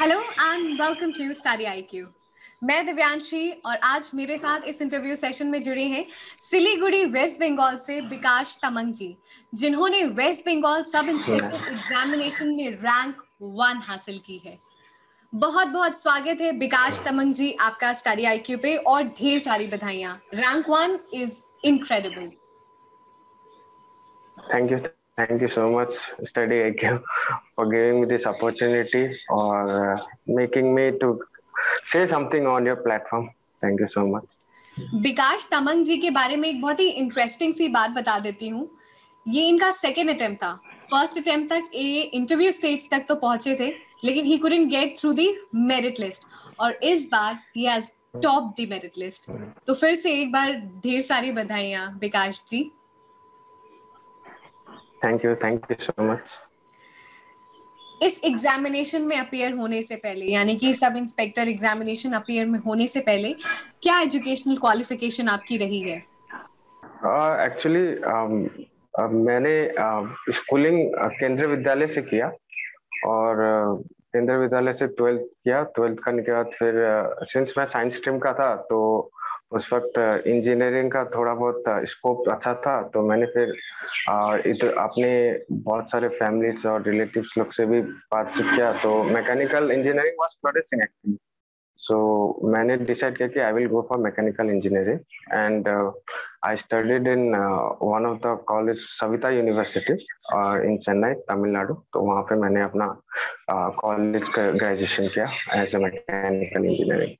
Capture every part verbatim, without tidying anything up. Hello and welcome to study IQ. मैं दिव्यांशी और आज मेरे साथ इस इंटरव्यू सेशन में जुड़े हैं सिलीगुड़ी वेस्ट बंगाल से बिकाश तमंग जी, जिन्होंने West Bengal sub inspector examination में रैंक वन हासिल की है। बहुत बहुत स्वागत है बिकाश तमंग जी आपका स्टडी आईक्यू पे और ढेर सारी बधाइयाँ। Rank one is incredible. Thank you Thank you so much, Study I Q, for giving me this opportunity or uh, making me to say something on your platform. Thank you so much. Bikash Tamang ji के बारे में एक बहुत ही interesting सी बात बता देती हूँ। ये इनका सेकेंड अटेम्प्ट था। फर्स्ट अटेम्प्ट तक ये इंटरव्यू स्टेज तक तो पहुंचे थे, लेकिन he couldn't get through the merit list. और इस बार he has topped the merit list. तो फिर से एक बार ढेर सारी बधाइयाँ Bikash ji. Thank you, thank you so much. इस एग्जामिनेशन में अपीयर होने से पहले, यानी कि सब इंस्पेक्टर एग्जामिनेशन अपीयर में होने से पहले, क्या एजुकेशनल क्वालिफिकेशन आपकी रही है? एक्चुअली uh, um, uh, मैंने स्कूलिंग uh, केंद्रीय विद्यालय से किया और uh, केंद्रीय विद्यालय से ट्वेल्थ किया। ट्वेल्थ करने के बाद फिर सिंस uh, मैं साइंस स्ट्रीम का था तो उस वक्त इंजीनियरिंग का थोड़ा बहुत स्कोप अच्छा था, तो मैंने फिर इधर अपने बहुत सारे फैमिलीज और रिलेटिव्स लोग से भी बातचीत किया, तो mechanical engineering was producing actually. So मैंने डिसाइड किया कि I will go for mechanical engineering and I studied in one of the college Saveetha university in Chennai, Tamil Nadu. तो वहाँ पे मैंने अपना कॉलेज का ग्रेजुएशन किया एज ए मैकेनिकल इंजीनियरिंग।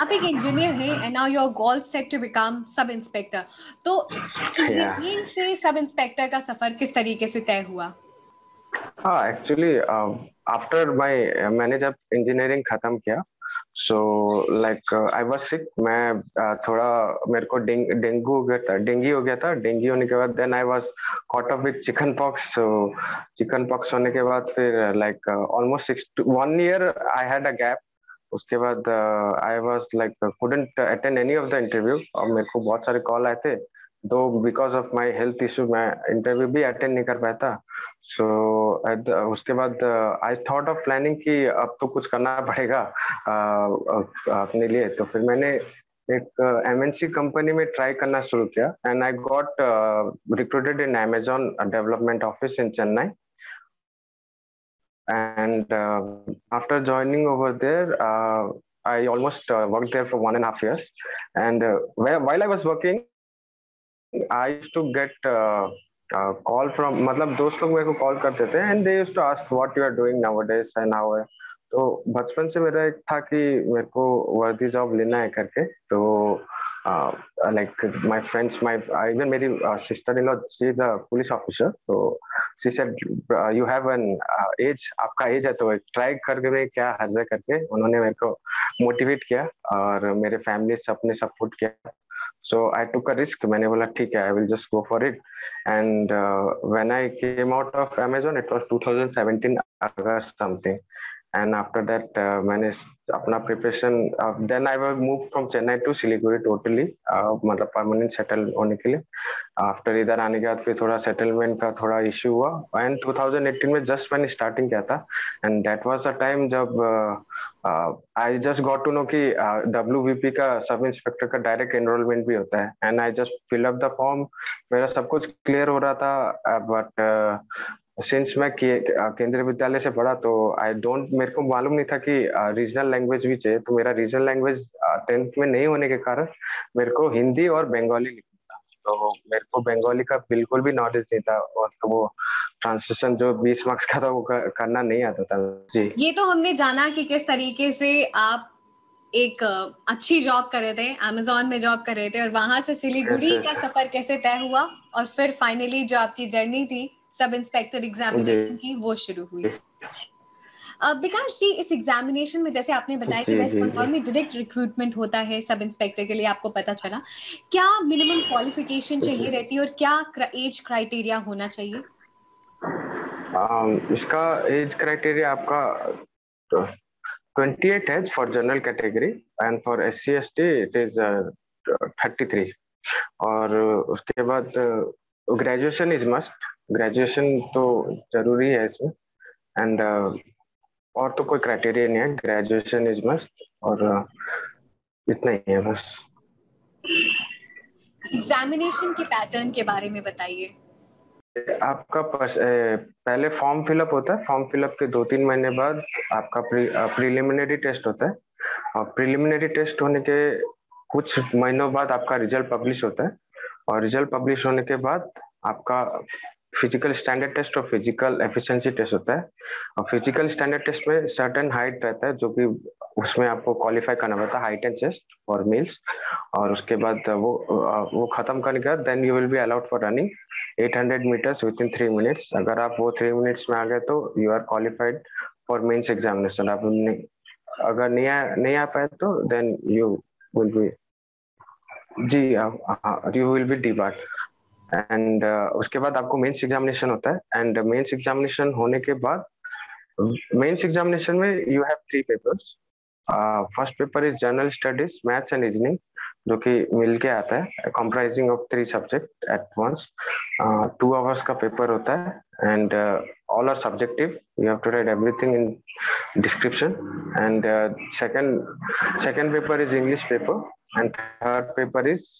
आप एक इंजीनियर हैं and now you are goal set to become sub inspector. तो इंजीनियरिंग से सब इंस्पेक्टर का सफर किस तरीके से तय हुआ? हाँ, एक्चुअली आफ्टर माय मैंने जब इंजीनियरिंग खत्म किया, so like I was sick. मैं uh, थोड़ा मेरे को डेंगू हो गया था डेंगी हो गया था डेंगी होने के बाद then I was caught up with chicken pox. So chicken pox होने के बाद फिर like almost six one year I had a gap. उसके बाद I was like couldn't attend any of the interview और मेरे को बहुत सारे कॉल आए थे, तो because of my health issue मैं इंटरव्यू भी अटेंड नहीं कर पाया था। सो उसके बाद आई थॉट ऑफ प्लानिंग कि अब तो कुछ करना पड़ेगा अपने लिए, तो फिर मैंने एक एमएनसी कंपनी में ट्राई करना शुरू किया and I got recruited in Amazon development office in Chennai. And uh, after joining over there, uh, I almost uh, worked there for one and a half years. And uh, while I was working, I used to get uh, a call from, मतलब दोस्त लोग मेरे को call करते थे and they used to ask what you are doing nowadays and how है। तो बचपन से मेरा एक था कि मेरे को वर्दी job लेना है करके, तो uh, like my friends, my even मेरी uh, sister-in-law, she is a police officer, so she said uh, you have an uh, age, आपका एज है तो ट्राई करके क्या हर्जा करके उन्होंने मेरे को मोटिवेट किया और मेरे फैमिली सबने सपोर्ट किया। So I took a risk. मैंने बोला ठीक है, I will just go for it. And when I came out of Amazon it was two thousand seventeen August something and after that मैंने अपना preparation, then I was move from Chennai to Siliguri totally, मतलब permanent settle होने के लिए। After इधर आने के बाद फिर थोड़ा सेटलमेंट का थोड़ा इश्यू हुआ एंड टू थाउजेंड एटीन में जस्ट मैंने स्टार्टिंग किया था and that was the time जब I just got to know कि डब्ल्यू बी पी का सब इंस्पेक्टर का डायरेक्ट एनरोलमेंट भी होता है and I just fill up the form. मेरा सब कुछ क्लियर हो रहा था बट सिंस मैं केंद्रीय विद्यालय से पढ़ा तो आई डोंट मेरे को मालूम नहीं था कि रीजनल लैंग्वेज भी चाहिए, तो मेरा रीजनल लैंग्वेज टेंथ में नहीं होने के कारण मेरे को हिंदी और बंगाली लिखना था। तो मेरे को बंगाली का बिल्कुल भी नॉलेज नहीं था और तो वो ट्रांसलेशन जो बीस मार्क्स का था वो करना नहीं आता था जी। ये तो हमने जाना कि किस तरीके से आप एक अच्छी जॉब कर रहे थे, अमेजॉन में जॉब कर रहे थे और वहां से सिलीगुड़ी yes, yes. का सफर कैसे तय हुआ और फिर फाइनली जो आपकी जर्नी थी सब इंस्पेक्टर एग्जामिनेशन की वो शुरू हुई। बिकाश जी, इस एग्जामिनेशन में जैसे आपने बताया कि वेस्ट बंगाल में डायरेक्ट रिक्रूटमेंट होता है सब इंस्पेक्टर के लिए, आपको पता चला क्या मिनिमम क्वालिफिकेशन चाहिए रहती है और क्या एज क्राइटेरिया होना चाहिए? um, इसका एज क्राइटेरिया आपका तो, twenty-eight है for general category and for SC ST it is thirty three. और उसके बाद ग्रेजुएशन इज मस्ट, ग्रेजुएशन तो जरूरी है इसमें एंड और तो कोई क्राइटेरिया नहीं है, ग्रेजुएशन इज मस्ट और इतना ही है बस। एग्जामिनेशन के पैटर्न के बारे में बताइए। आपका पहले फॉर्म फिलअप होता है, फॉर्म फिलअप के दो तीन महीने बाद आपका प्री, प्रीलिमिनरी टेस्ट होता है और प्रीलिमिनरी टेस्ट होने के कुछ महीनों बाद आपका रिजल्ट पब्लिश होता है और रिजल्ट पब्लिश होने के बाद आपका फिजिकल स्टैंडर्ड टेस्ट और फिजिकल एफिशिएंसी टेस्ट होता है। और फिजिकल स्टैंडर्ड टेस्ट में सर्टेन हाइट रहता है जो कि उसमें आपको क्वालिफाई करना पड़ता है, height and chest for males. और उसके बाद वो वो खत्म करने के बाद then you will be allowed for running eight hundred metres with in three minutes. अगर आप वो थ्री मिनट्स में आ गए तो you are qualified for mains examination. आप अगर नहीं आ, नहीं आ पाए तो देन यू विल बी जी हाँ you will be debarred. And uh, उसके बाद आपको मेंस एग्जामिनेशन होता है एंड मेंस एग्जामिनेशन होने के बाद मेंस एग्जामिनेशन में you have three papers. First paper is general studies, maths and reasoning जो कि मिलके आता है, comprising of three subject at once. Two hours का पेपर होता है and all are subjective, you have to write everything in description. And second second paper is English paper and third paper is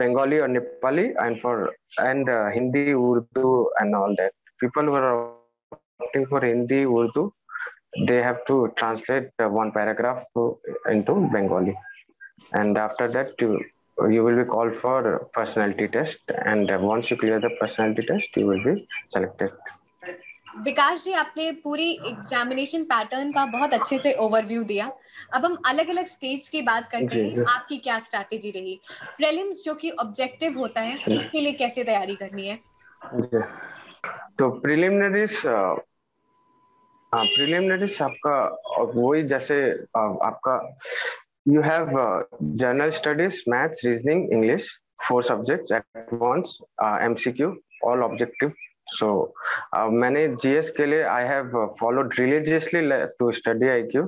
Bengali or Nepali and for and uh, Hindi, Urdu and all that. People who are opting for Hindi, Urdu, they have to translate uh, one paragraph to, into Bengali. And after that, you you will be called for personality test. And uh, once you clear the personality test, you will be selected. Vikas ji, आपने पूरी examination pattern का बहुत अच्छे से overview दिया। अब हम अलग अलग स्टेज की बात करते हैं, आपकी क्या स्ट्रैटेजी रही? प्रीलिम्स जो कि ऑब्जेक्टिव होता है, इसके लिए कैसे तैयारी करनी है? तो प्रीलिमिनरीज प्रीलिमिनरीज आपका वही जैसे आपका you have general studies, maths, reasoning, English, four subjects at once, MCQ, all objective. So so, uh, मैंने जीएस के लिए I have followed religiously to study IQ.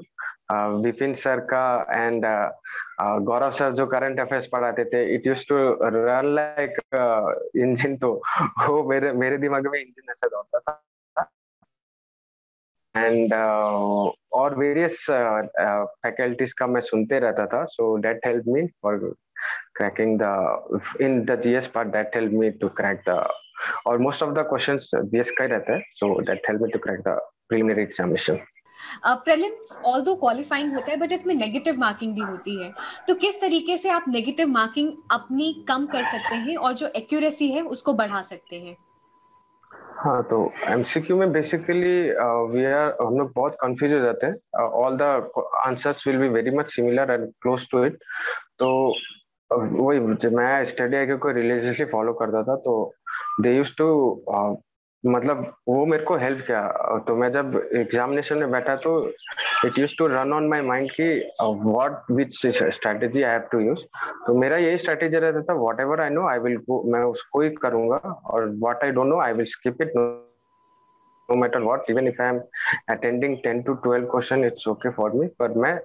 Bipin sir का एंड uh, गौरव सर जो करंट अफेयर्स पढ़ाते थे, it used to run like engine. तो वो मेरे मेरे दिमाग में इंजन ऐसा दौड़ता था। एंड uh, और वेरियस फैकल्टीज uh, uh, का मैं सुनते रहता था। So that help me for cracking the in the GS part. That help me to crack the और most of the questions base का रहता है। So that help me to crack the preliminary examination. Prelims although qualifying होता है but इसमें negative marking भी होती है, तो किस तरीके से आप नेगेटिव मार्किंग अपनी कम कर सकते हैं और जो एक्यूरेसी है उसको बढ़ा सकते हैं? हाँ, तो एमसीक्यू में बेसिकली वी आर हम लोग बहुत कंफ्यूज हो जाते हैं। All the answers will be very much similar and close to it. तो वही मैं स्टडी आईक्यू को रिलीजियसली फॉलो करता था। तो दे यूज टू मतलब वो मेरे को हेल्प किया। तो मैं जब एग्जामिनेशन में बैठा तो it use to run on my mind की what which strategy I have to use. तो मेरा यही स्ट्रैटेजी रहता था, whatever I know I will go, मैं उसको ही करूंगा और what I don't know I will skip it no matter what. Even if I am attending ten to twelve question it's okay for me, पर मैं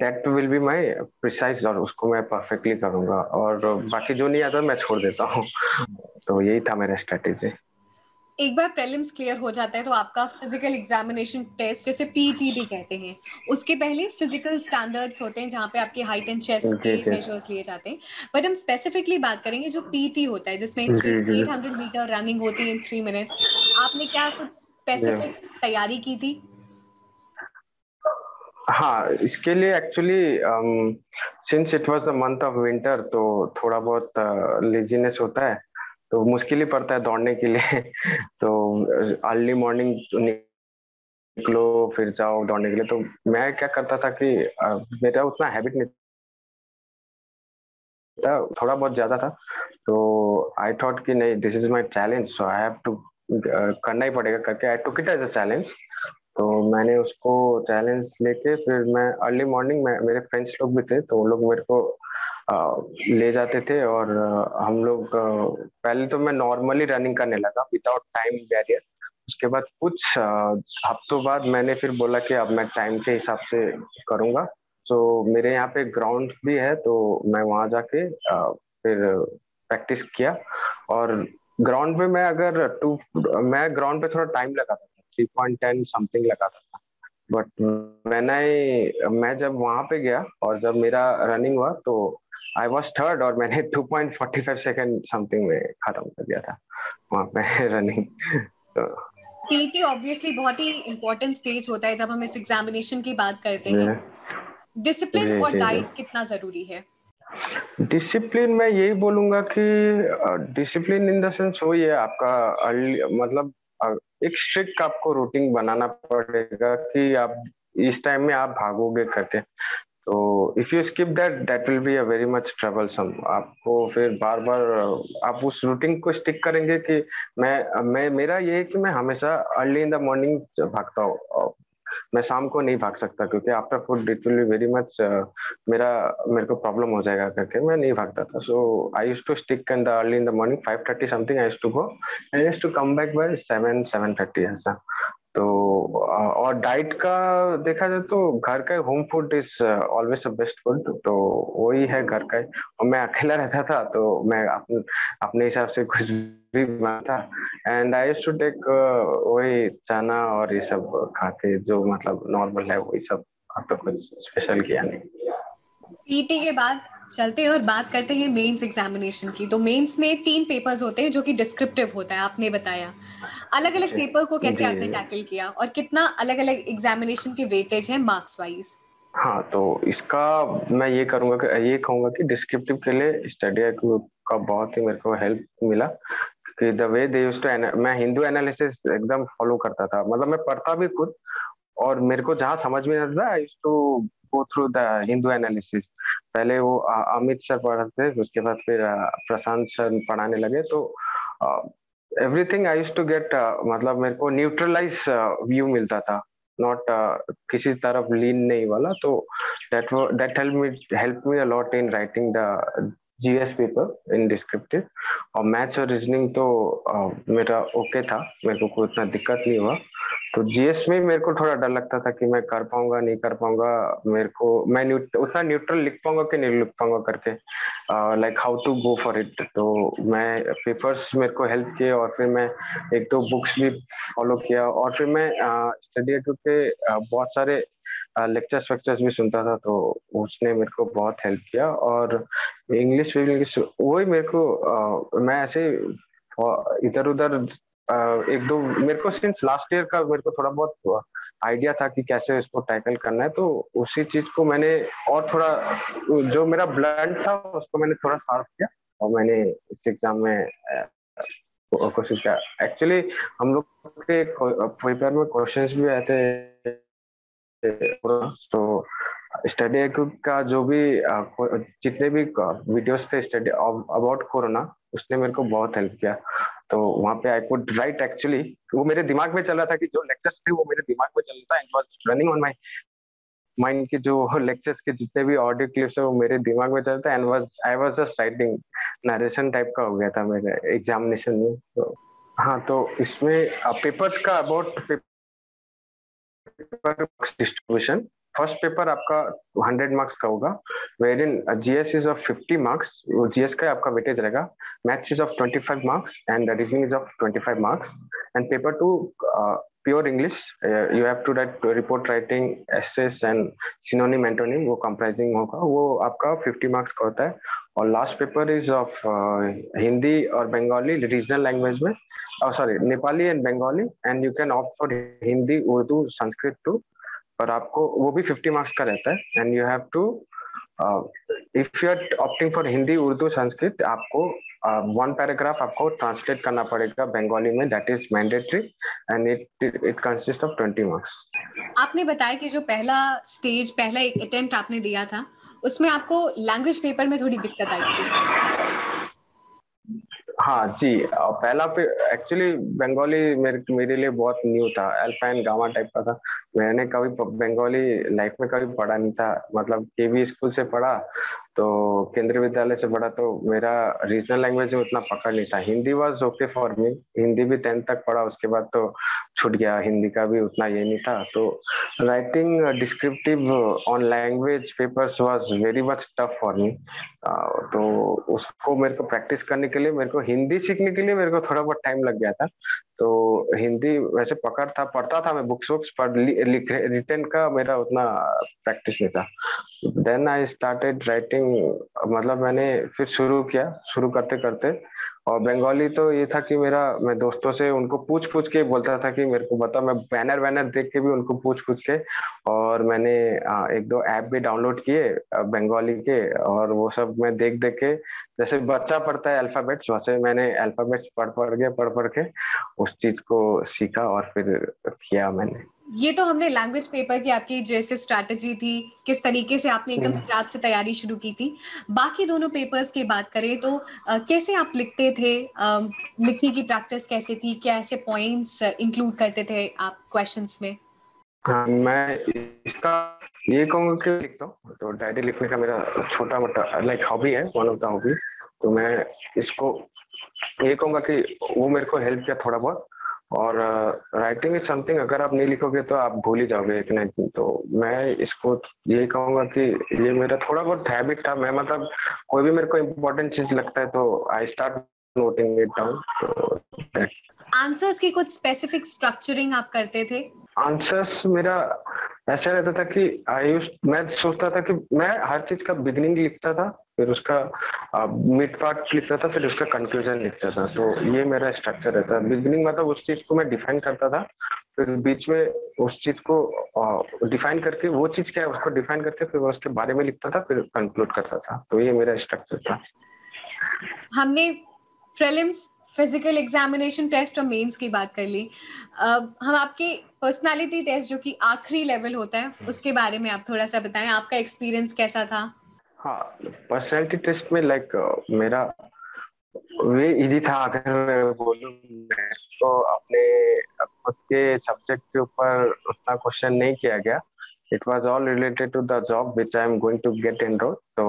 that will be my precise और उसको मैं परफेक्टली करूंगा और बाकी जो नहीं आता मैं छोड़ देता हूँ। तो यही था मेरा स्ट्रेटेजी। एक बार प्रीलिम्स क्लियर हो जाता है तो आपका फिजिकल एग्जामिनेशन टेस्ट जिसे पीईटी भी कहते हैं, उसके पहले फिजिकल स्टैंडर्ड्स होते हैं जहाँ पे आपके हाइट एंड चेस्ट के मेजर्स लिए जाते हैं। बट हम स्पेसिफिकली बात करेंगे जो पीईटी होता है जिसमें eight hundred मीटर रनिंग होती है इन थ्री मिनट्स। आपने क्या कुछ स्पेसिफिक तैयारी की थी? हाँ, इसके लिए actually since it was the month of winter तो थोड़ा बहुत लेजीनेस uh, होता है, तो मुश्किल ही पड़ता है दौड़ने के लिए। तो अर्ली मॉर्निंग निकलो फिर जाओ दौड़ने के लिए। तो मैं क्या करता था कि uh, मेरा उतना हैबिट नहीं था, थोड़ा बहुत ज्यादा था। तो आई थॉट कि नहीं, this is my challenge, so I have to करना ही पड़ेगा करके I took it as a challenge. तो मैंने उसको चैलेंज लेके फिर मैं अर्ली मॉर्निंग में, मेरे फ्रेंड्स लोग भी थे तो वो लोग मेरे को आ, ले जाते थे और आ, हम लोग पहले तो मैं नॉर्मली रनिंग करने लगा विदाउट टाइम बैरियर। उसके बाद कुछ हफ्तों बाद मैंने फिर बोला कि अब मैं टाइम के हिसाब से करूँगा। तो मेरे यहाँ पे ग्राउंड भी है तो मैं वहाँ जाके आ, फिर प्रैक्टिस किया। और ग्राउंड पे मैं अगर टू मैं ग्राउंड पे थोड़ा टाइम लगा था, थ्री पॉइंट टेन समथिंग लगा था। बट when I मैं जब वहाँ पे गया और जब मेरा रनिंग हुआ तो आई वॉज थर्ड और मैंने two point forty five second something में खत्म कर दिया था वहाँ पे रनिंग. so, पीटी ऑब्वियसली बहुत ही इम्पोर्टेंट स्टेज होता है जब हम इस एग्जामिनेशन की बात करते हैं. डिसिप्लिन और डाइट कितना जरूरी है? डिसिप्लिन मैं यही बोलूंगा कि डिसिप्लिन इन द सेंस वही है आपका अर्ली, मतलब एक स्ट्रिक्ट आपको रूटीन बनाना पड़ेगा कि आप इस टाइम में आप भागोगे करके. तो if you skip that that will be a very much troublesome. आपको फिर बार बार आप उस रूटीन को स्टिक करेंगे कि मैं मैं मेरा ये है कि मैं हमेशा अर्ली इन द मॉर्निंग भागता हूँ, मैं शाम को नहीं भाग सकता क्योंकि after food it will be very much मेरा मेरे को प्रॉब्लम हो जाएगा करके मैं नहीं भागता था. So I used to stick in the early in the morning five thirty something I used to go and I used to come back by seven seven thirty ऐसा. तो और डाइट का देखा जाए तो घर का home food is always the best food, तो वही है घर का. और मैं अकेला रहता था तो मैं अपने अपने हिसाब से कुछ भी बनाता and I used to take वही चना और ये सब खा के जो मतलब नॉर्मल है वही सब, अब तो कुछ स्पेशल किया नहीं. पीटी के बाद चलते हैं और बात करते हैं मेंस एग्जामिनेशन की. तो मेंस में तीन पेपर्स होते हैं जो कि डिस्क्रिप्टिव होता है, आपने बताया अलग अलग पेपर को कैसे आपने टैकल किया और कितना अलग अलग एग्जामिनेशन के वेटेज है मार्क्स वाइज? हाँ, तो इसका मैं ये करूंगा कि ये कहूंगा कि डिस्क्रिप्टिव के लिए स्टडी आईक्यू का बहुत ही मेरे को हेल्प मिला कि the way they used to, मैं हिंदू एनालिसिस एकदम फॉलो करता था, मतलब मैं पढ़ता भी खुद और मेरे को जहाँ समझ में आता था I used to go through the Hindu analysis. पहले वो अमित सर पढ़ाते थे, उसके बाद फिर प्रशांत सर पढ़ाने लगे, तो everything I used to get, मतलब मेरे को न्यूट्रलाइज व्यू मिलता था, नॉट किसी तरफ लीन नहीं वाला. तो that that help me help me a lot in writing the GS paper in descriptive. और मैथ्स और रीजनिंग तो मेरा ओके था, मेरे को कोई इतना दिक्कत नहीं हुआ. तो जीएस में मेरे को थोड़ा डर लगता था कि मैं कर पाऊंगा नहीं कर पाऊंगा, मेरे को मैं उतना न्यूट्रल लिख पाऊंगा कि नहीं लिख पाऊंगा करके, like how to go for it. तो मैं पेपर्स मेरे को हेल्प किए और फिर मैं एक दो बुक्स भी फॉलो किया और फिर मैं स्टडी आईक्यू के बहुत सारे लेक्चर्स वेक्चर्स भी सुनता था, तो उसने मेरे को बहुत हेल्प किया. और इंग्लिश इंग्लिश वही मेरे को, मैं ऐसे इधर उधर Uh, एक दो मेरे को सिंस लास्ट ईयर का मेरे को थोड़ा बहुत आइडिया था कि कैसे इसको टैकल करना है, तो उसी चीज को मैंने और थोड़ा जो मेरा ब्लंट था उसको मैंने थोड़ा शार्प किया और मैंने इस एग्जाम में कोशिश किया. एक्चुअली हम लोग के पेपर में क्वेश्चंस भी आए थे, तो स्टडी आईक्यू का जो भी जितने भी वीडियोस थे स्टडी अबाउट कोरोना उसने मेरे को बहुत हेल्प किया. तो वहाँ पे आई कुड राइट, एक्चुअली वो मेरे दिमाग में चल रहा था कि जो लेक्चर्स थे वो मेरे दिमाग में चल रहा था, and was running on my mind के जो लेक्चर्स के जितने भी ऑडियो क्लिप्स है वो मेरे दिमाग में चल रहा था and was I was just writing, narration type का हो गया था मेरे एग्जामिनेशन में. तो हाँ, तो इसमें पेपर्स का about paper distribution. First paper आपका हंड्रेड मार्क्स का होगा, where in GS is of fifty marks, GS का आपका वेटेज रहेगा. Maths is of twenty five marks and reasoning is of twenty five marks. And paper two pure English, you have to write report writing, essays and synonym antonym, वो comprising होगा, वो आपका fifty marks का होता है. और last paper is of Hindi और Bengali regional language में, sorry Nepali and Bengali, and you can opt for Hindi Urdu Sanskrit too, पर आपको वो भी फिफ्टी मार्क्स का रहता है. And you have to, if you are opting for Hindi Urdu Sanskrit, आपको वन uh, पैराग्राफ आपको ट्रांसलेट करना पड़ेगा बंगाली में, that is mandatory and it it consist of twenty marks. आपने बताया कि जो पहला स्टेज पहला एक अटेम्प्ट आपने दिया था उसमें आपको लैंग्वेज पेपर में थोड़ी दिक्कत आई थी. हाँ जी, पहला पे एक्चुअली बंगाली मेरे मेरे लिए बहुत न्यू था, अल्फा एंड गामा टाइप का था, मैंने कभी बंगाली लाइफ में कभी पढ़ा नहीं था, मतलब केवी स्कूल से पढ़ा तो केंद्रीय विद्यालय से पढ़ा, तो मेरा रीजनल लैंग्वेज में उतना पकड़ नहीं था. Hindi was okay for me, Hindi भी टेंथ तक पढ़ा, उसके बाद तो छूट गया, हिंदी का भी उतना ये नहीं था. तो writing descriptive on language papers was very much tough for me, तो उसको मेरे को प्रैक्टिस करने के लिए, मेरे को हिंदी सीखने के लिए मेरे को थोड़ा बहुत टाइम लग गया था. तो हिंदी वैसे पकड़ था, पढ़ता था मैं बुक्स बुक्स पर, रिटन का मेरा उतना प्रैक्टिस नहीं था. देन आई स्टार्टेड राइटिंग, मतलब मैंने फिर शुरू किया, शुरू करते करते. और बंगाली तो ये था कि मेरा, मैं दोस्तों से उनको पूछ पूछ के बोलता था कि मेरे को बता, मैं बैनर वैनर देख के भी उनको पूछ पूछ के. और मैंने एक दो ऐप भी डाउनलोड किए बंगाली के, और वो सब मैं देख देख के, जैसे बच्चा पढ़ता है अल्फाबेट्स, वैसे मैंने अल्फाबेट्स पढ़ पढ़ के पढ़ पढ़ के उस चीज को सीखा और फिर किया मैंने. ये तो हमने लैंग्वेज पेपर की आपकी जैसे स्ट्रैटेजी थी, किस तरीके से आपने एकदम स्क्रैच से तैयारी शुरू की थी. बाकी दोनों पेपर्स की बात करें तो आ, कैसे आप लिखते थे, आ, लिखने की प्रैक्टिस कैसे थी, क्या ऐसे पॉइंट्स इंक्लूड करते थे आप क्वेश्चंस में? हाँ, मैं इसका ये कहूँगा कि लिखता हूँ, तो डायरी लिखने का मेरा छोटा मोटा लाइक हॉबी है, वन ऑफ द हॉबी. तो मैं इसको ये कहूँगा कि वो मेरे को हेल्प किया थोड़ा बहुत. और राइटिंग इज समथिंग, अगर आप नहीं लिखोगे तो आप भूल ही जाओगे एक ना एक दिन. तो मैं इसको यही कहूँगा कि ये मेरा थोड़ा बहुत हैबिट था. मैं मतलब कोई भी मेरे को इम्पोर्टेंट चीज लगता है तो I start noting it down. Answers की कुछ स्पेसिफिक स्ट्रक्चरिंग आप करते थे? आंसर्स मेरा ऐसा रहता था कि आई मैं सोचता था कि मैं हर चीज का बिगिनिंग लिखता था, फिर उसका मिड पार्ट लिखता था, फिर उसका कंक्लूजन लिखता था. तो ये मेरा स्ट्रक्चर रहता था. बिगिनिंग मतलब उस चीज को मैं डिफाइन करता था, फिर बीच में उस चीज को डिफाइन करके, वो चीज क्या है उसको डिफाइन करके फिर उसके बारे में लिखता था, फिर कंक्लूड करता था. तो ये मेरा स्ट्रक्चर था. हमने प्रीलिम्स, फिजिकल एग्जामिनेशन टेस्ट और मेंस की बात कर ली. अब हम आपके पर्सनालिटी टेस्ट जो कि आखिरी लेवल होता है उसके बारे में आप थोड़ा सा बताएं, आपका एक्सपीरियंस कैसा था? हाँ, पर्सनालिटी टेस्ट में लाइक मेरा वे इजी था अगर मैं बोलूं, तो अपने खुद के सब्जेक्ट के ऊपर उतना क्वेश्चन नहीं किया गया. It was all related to the job which I am going to get enrolled. तो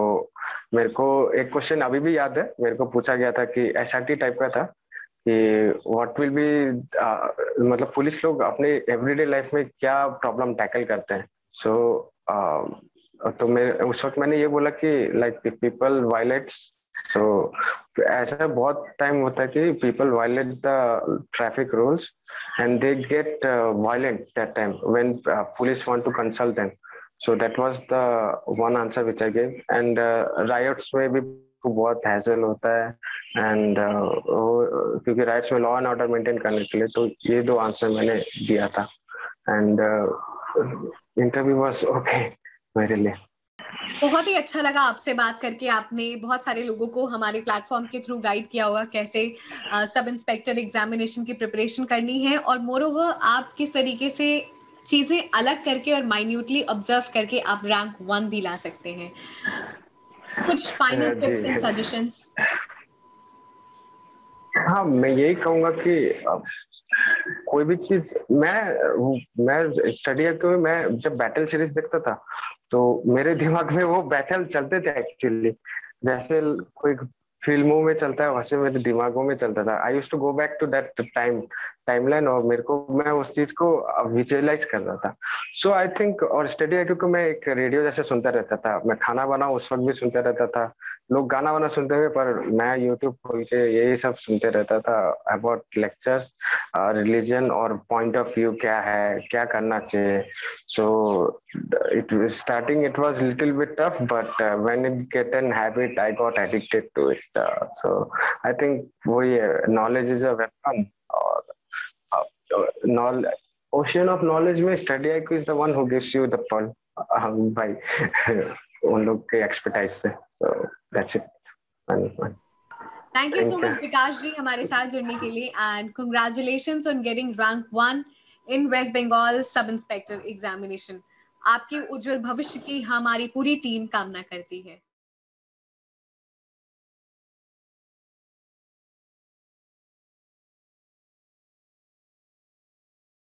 मेरे को एक क्वेश्चन अभी भी याद है, मेरे को पूछा गया था कि एसआरटी टाइप का था कि व्हाट विल बी, मतलब पुलिस लोग अपने एवरीडे लाइफ में क्या प्रॉब्लम टैकल करते हैं. सो so, uh, तो मैं उस वक्त मैंने ये बोला कि लाइक पीपल वायलेट, सो ऐसा बहुत टाइम होता है कि people violate the traffic rules and they get violent that time when police want to consult them. So that was the one answer which I give. And riots में भी बहुत hassle होता है, एंड uh, क्योंकि riots में law and order maintain करने के लिए. तो ये दो आंसर मैंने दिया था एंड इंटरव्यू वाज ओके मेरे लिए. बहुत ही अच्छा लगा आपसे बात करके. आपने बहुत सारे लोगों को हमारे प्लेटफॉर्म के थ्रू गाइड किया होगा कैसे आ, सब इंस्पेक्टर एग्जामिनेशन की प्रिपरेशन करनी है, और मोरोवर आप किस तरीके से चीजें अलग करके और माइन्यूटली ऑब्जर्व करके आप रैंक वन भी ला सकते हैं. कुछ फाइनल टिप्स एंड सजेशंस? हाँ, मैं यही कहूँगा कि कोई भी चीज, मैं मैं स्टडी आईक्यू में मैं जब बैटल सीरीज देखता था तो मेरे दिमाग में वो बैटल चलते थे एक्चुअली, जैसे कोई फिल्मों में चलता है वैसे मेरे दिमागों में चलता था. I used to go back to that time timeline और मेरे को, मैं उस चीज को विजुअलाइज कर रहा था. सो आई थिंक, और स्टडी आईक्यू को मैं एक रेडियो जैसे सुनता रहता था, मैं खाना बनाऊं उस वक्त भी सुनता रहता था, लोग गाना वाना सुनते हुए, पर मैं यूट्यूब खोल के यही सब सुनते रहता था अबाउट लेक्चर्स, रिलीजन और पॉइंट ऑफ व्यू क्या है, क्या करना चाहिए. So it starting it was little bit tough, but when it get an habit I got addicted to it. So I think वही नॉलेज इज अ वेपन, और knowledge ocean of knowledge में study IQ is the one who gives you the pearl भाई उन लोग के expertise से. So that's it. Thank you so much, Bikash ji, हमारे साथ जुड़ने के लिए, and congratulations on getting rank one in West Bengal Sub Inspector Examination. आपके उज्जवल भविष्य की हमारी पूरी टीम कामना करती है.